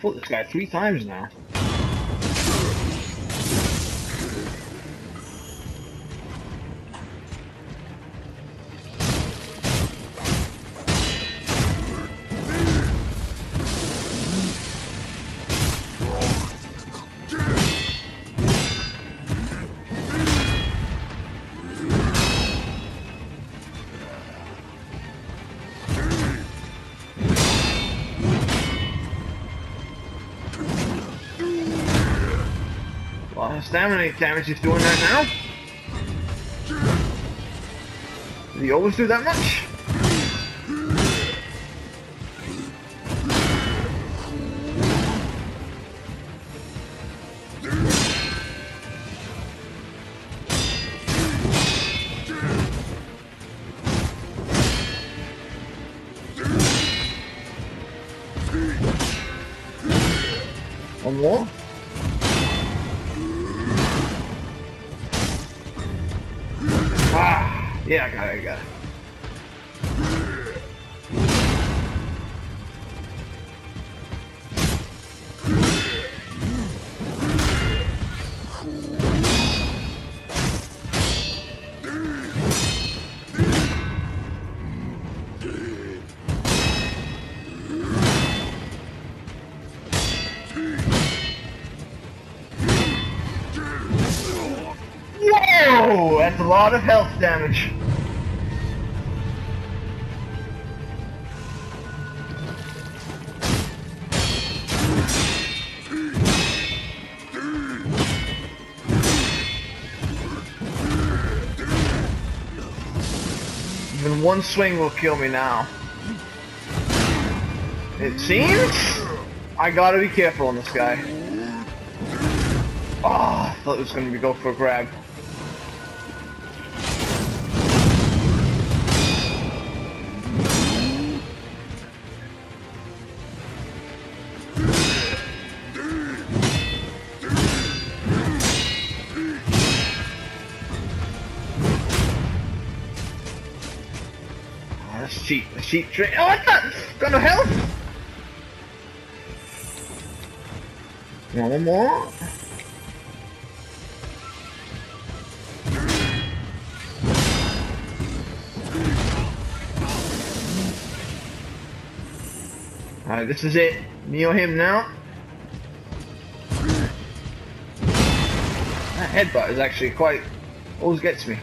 fought this guy 3 times now. Stamina damage is doing that now. Did he always do that much? One more. Yeah, I got it. Whoa! That's a lot of health damage. Even one swing will kill me now. It seems? I gotta be careful on this guy. Oh, I thought it was gonna be go for a grab. Cheap trick. Oh, what's that? Got no health. One more. Alright, this is it. Me or him now. That headbutt is actually quite. Always gets me.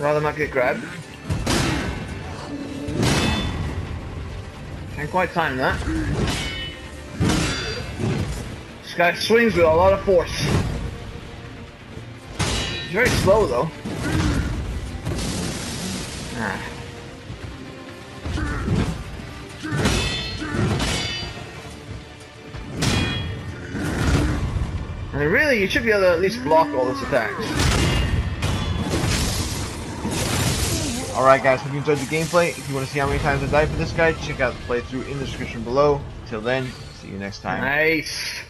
Rather not get grabbed. Can't quite time that. This guy swings with a lot of force. He's very slow though. Ah. And really, you should be able to at least block all his attacks. Alright guys, hope you enjoyed the gameplay. If you want to see how many times I died for this guy, check out the playthrough in the description below. Till then, see you next time. Nice!